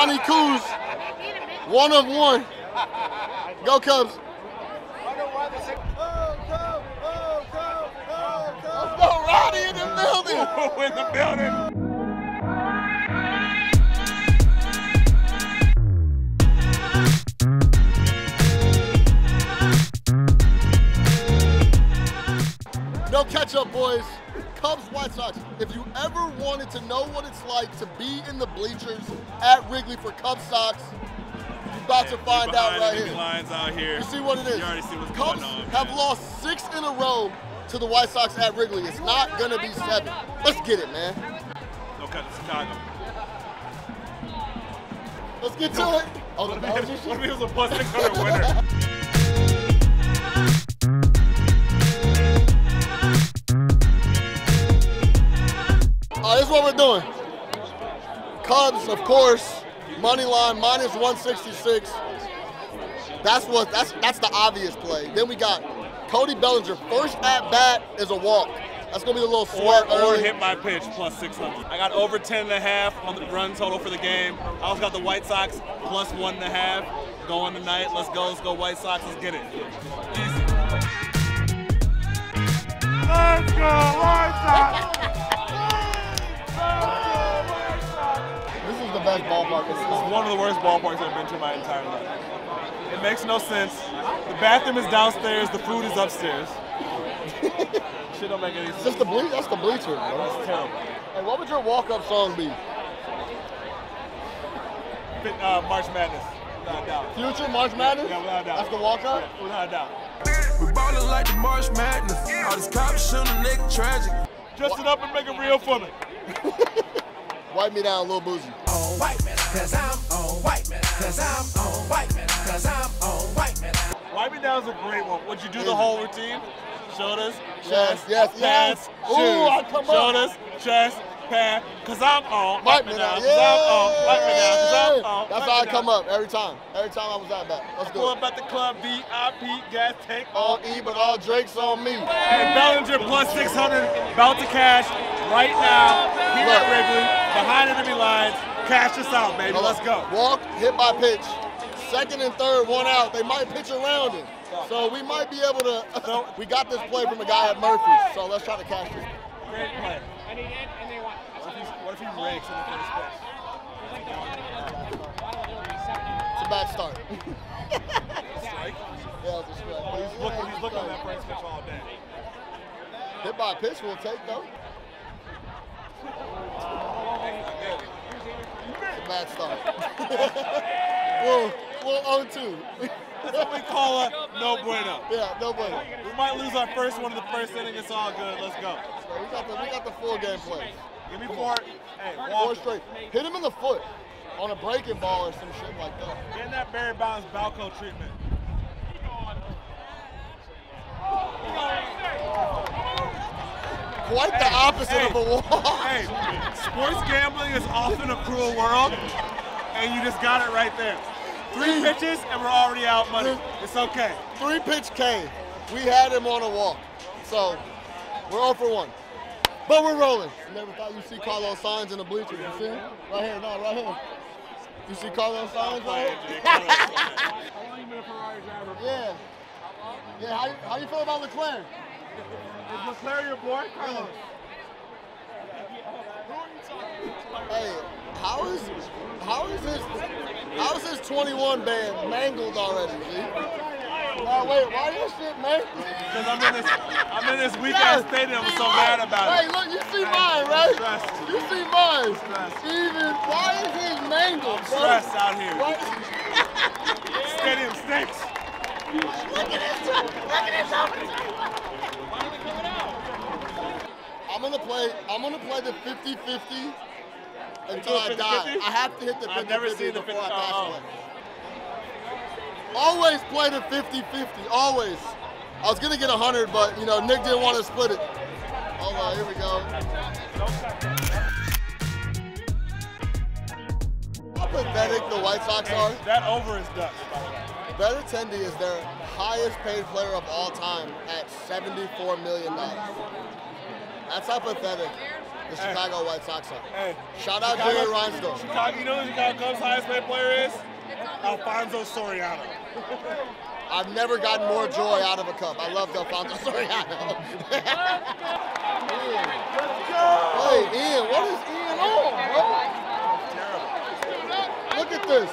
Ronnie Coos, 1 of 1. Go Cubs. Let's go Ronnie in the building. In the building. No catch up, boys. Cubs, White Sox. If you ever wanted to know what it's like to be in the bleachers at Wrigley for Cubs Sox, you're about to find out right here. Lines out here. You see what it is. You already see what's Cubs going on, have lost 6 in a row to the White Sox at Wrigley. It's not going to be 7. Let's get it, man. No cut to Chicago. Let's get to it. Oh, what if it was a bust color winner? This is what we're doing. Cubs, of course, money line -166. That's the obvious play. Then we got Cody Bellinger. First at bat is a walk. That's gonna be a little sweat or hit by pitch +600. I got over 10.5 on the run total for the game. I also got the White Sox +1.5 going tonight. Let's go White Sox. Let's get it. Let's go White Sox. Best ballpark. It's one of the worst ballparks I've been to my entire life. It makes no sense. The bathroom is downstairs, the food is upstairs. Shit don't make any sense. Just the bleach, that's the bleacher. That's terrible. Hey, what would your walk-up song be? March Madness, without a doubt. Future, March Madness? Yeah, without a doubt. That's the walk-up? Yeah, without a doubt. We ballin' like the March Madness. All these cops shootin' a nigga tragic. Dress it up and make it real for me. Wipe me down, Lil Boozy. On white man, cause I'm on white man, cause I'm on white man, cause I'm on white man. Wipe me down is a great one. Would you do the whole routine? Shoulders, chest, yes. Pass, shoulders, chest, pass, cause I'm on white man down, cause I'm on white man down, cause I'm on. That's how I come up every time. Every time I was out back. Let's go. Up at the club, VIP, gas tank on E, but all Drake's on me. And Bellinger +600, about to cash right now here at Wrigley. Behind enemy lines, cash us out, baby. Let's go. Walk, hit by pitch. Second and third, 1 out. They might pitch around him. So we might be able to. We got this play from a guy at Murphy's, so let's try to catch it. Great play. What if he rakes in the first pitch? It's a bad start. Strike? Yeah, it's a strike. But he's looking at that first pitch all day. Hit by pitch, we'll take, though. Bad start. we'll 0-2. That's what we call a no bueno. Yeah, no bueno. We might lose our first one in the first inning. It's all good. Let's go. So we got the full game play. Give me 4. Hey, walk straight. Hit him in the foot on a breaking ball or some shit like that. Getting that Barry Bonds Balco treatment. Quite the opposite of a walk. Hey, sports gambling is often a cruel world, and you just got it right there. 3 pitches, and we're already out money. It's okay. 3-pitch K. We had him on a walk. So, we're 0 for 1. But we're rolling. You never thought you'd see Carlos Sainz in the bleachers. You see him? Right here. No, right here. You see Carlos Sainz right here? How long you been a Ferrari driver? Yeah. Yeah, how you feel about Leclerc? Is Leclerc your boy? Carlos. Hey, how is his 21 band mangled already, G? Oh, wait, why is this shit mangled? Because I'm in this weak ass stadium. I'm so mad about it. Hey, look, you see mine, right? You see mine. Steven, why is his mangled? I'm stressed out here. Stadium stinks. Look at this. Why are they coming out? I'm gonna play the 50-50 until I die. I have to hit the 50-50 before I pass away. Always play the 50-50. Always. I was gonna get 100, but you know Nick didn't want to split it. All right, here we go. How pathetic the White Sox are. That over is done. Benintendi is their highest paid player of all time at $74 million. That's how pathetic the Chicago White Sox are. Shout out Jerry Rizzo. You know who the Chicago Cubs' highest paid player is? Alfonso Soriano. I've never gotten more joy out of a Cub. I love Alfonso Soriano. Ian. Hey, Ian, what is Ian on, bro? Look at this.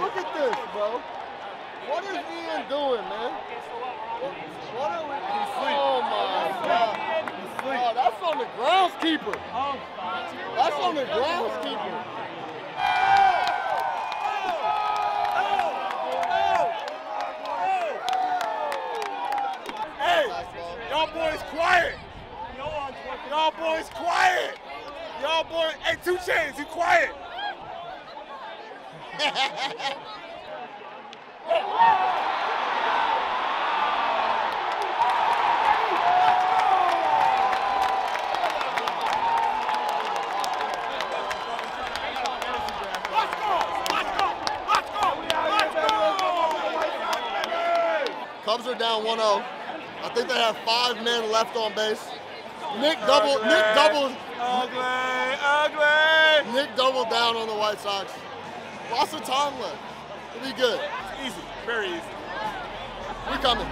Look at this, bro. What is Ian doing, man? What are we? Oh, my God. Oh, that's on the groundskeeper. That's on the groundskeeper. Y'all boys quiet. Y'all boys quiet. Y'all boys. Hey, 2 Chainz, you quiet. Cubs are down 1-0. I think they have 5 men left on base. Nick doubled down on the White Sox. Lots of time left. It'll be good. It's easy, very easy. We're coming.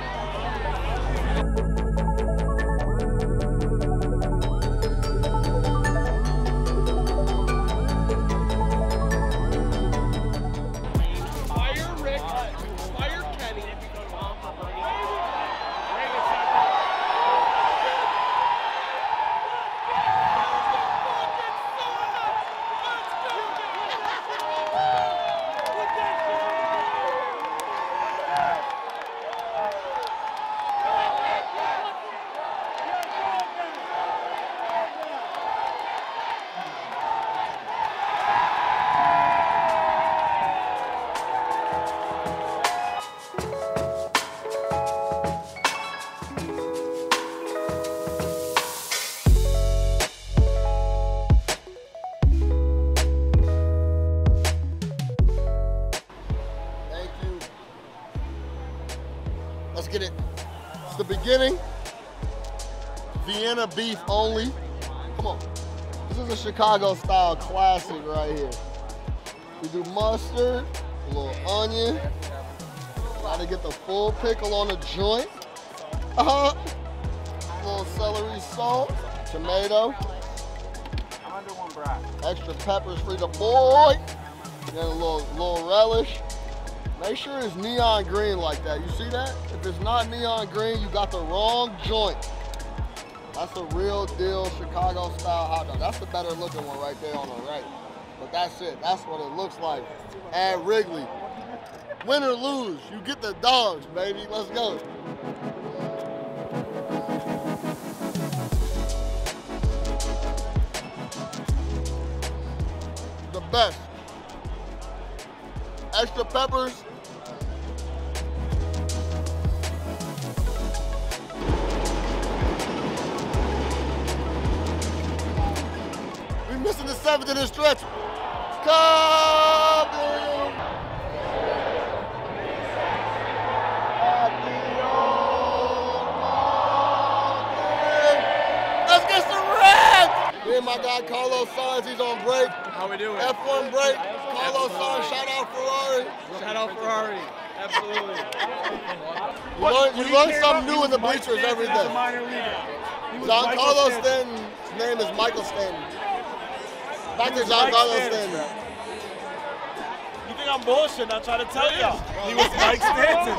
Beginning, Vienna beef only. Come on. This is a Chicago style classic right here. We do mustard, a little onion. Try to get the full pickle on the joint. A little celery salt, tomato. Extra peppers for the boy. Then a little relish. Make sure it's neon green like that. You see that? If it's not neon green, you got the wrong joint. That's a real deal Chicago style hot dog. That's the better looking one right there on the right. But that's it. That's what it looks like at Wrigley. Win or lose, you get the dogs, baby. Let's go. The best. Extra peppers. We're missing the 7th in this stretch. Come in. Let's get some reds. Me and my guy Carlos Sainz, he's on break. How we doing? F1 break. Carlos Sainz, shout out Ferrari. Shout out Ferrari, absolutely. You learn something new in the bleachers every day. Giancarlo Stanton's name is Michael Stanton. Back to Giancarlo Stanton. You think I'm bullshitting? I try to tell you. He was Mike Stanton.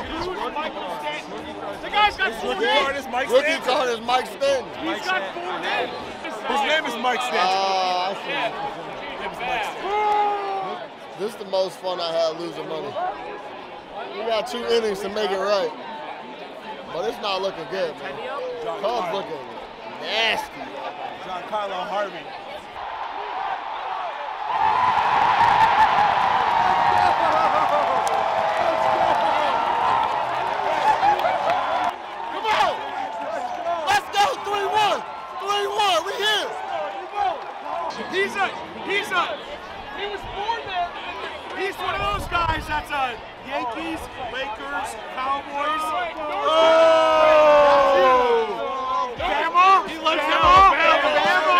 The guy's got 4 names. Rookie card is Mike Stanton. He's got 4 names. His name is Mike Stanton. This is the most fun I had losing money. We got 2 innings to make it right. But it's not looking good, man. Cubs looking nasty. Giancarlo Harvey. Come on! Let's go! 3-1! 3-1! We here! He's up! He's up! He was born there! He's one of those guys that's Yankees, Lakers, Cowboys. Oh! Bama! He loves Alabama!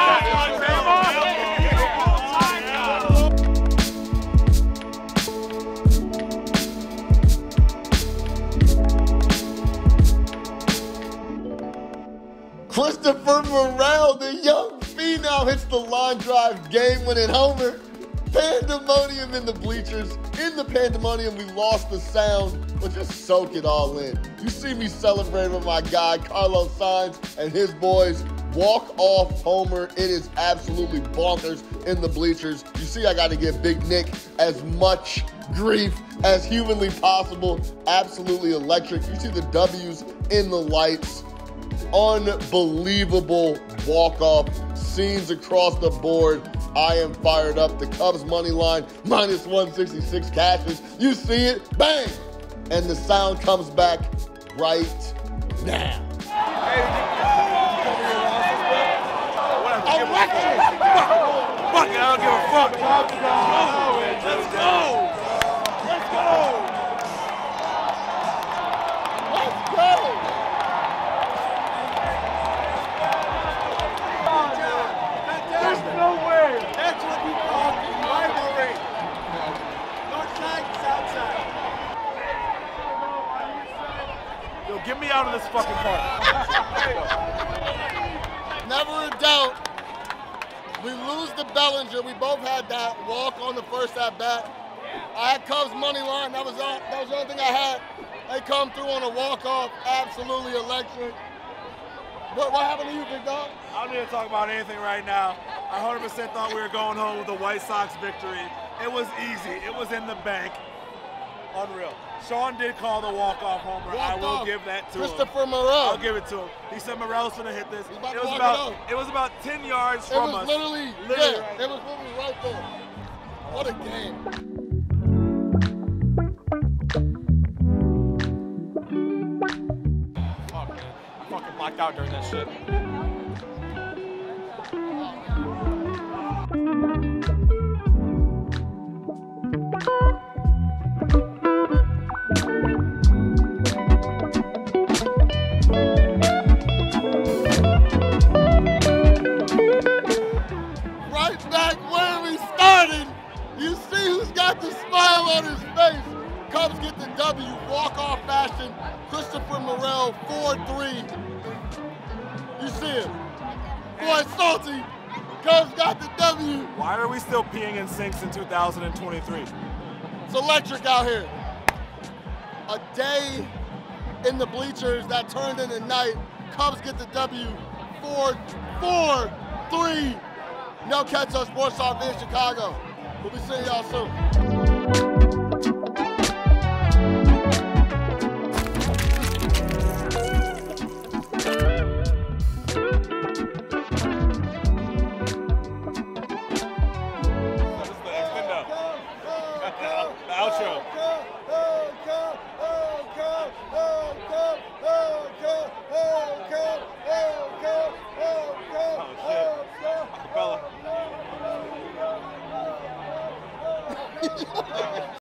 Christopher Morel, the young phenom, hits the line drive game-winning homer. Pandemonium in the bleachers. In the pandemonium, we lost the sound, but just soak it all in. You see me celebrating with my guy, Carlos Sainz, and his boys. Walk-off homer. It is absolutely bonkers in the bleachers. You see, I got to give Big Nick as much grief as humanly possible. Absolutely electric. You see the W's in the lights. Unbelievable walk-off scenes across the board. I am fired up. The Cubs money line, -166 cashes. You see it, bang! And the sound comes back right now. Fuck it, I don't give a fuck. Let's go! Let's go! Let's go! There's no way. That's what you call rivalry. North side, south side. Yo, get me out of this fucking park. Never in doubt. We lose to Bellinger. We both had that walk on the first at bat. I had Cubs money line. That was the only thing I had. They come through on a walk off. Absolutely electric. What happened to you, big dog? I don't need to talk about anything right now. I 100% thought we were going home with a White Sox victory. It was easy. It was in the bank. Unreal. Sean did call the walk-off homer. I will give that to Christopher Morel. I'll give it to him. He said Morel's gonna hit this. It was about 10 yards from us. It was literally right there. It was literally right there. What a game. Fuck, man. I fucking blacked out during that shit. The smile on his face. Cubs get the W, walk-off fashion. Christopher Morel, 4-3. You see him. Boy, salty. Cubs got the W. Why are we still peeing in sinks in 2023? It's electric out here. A day in the bleachers that turned into night. Cubs get the W, 4-3. No catch on Sports Talk in Chicago. We'll be seeing y'all soon.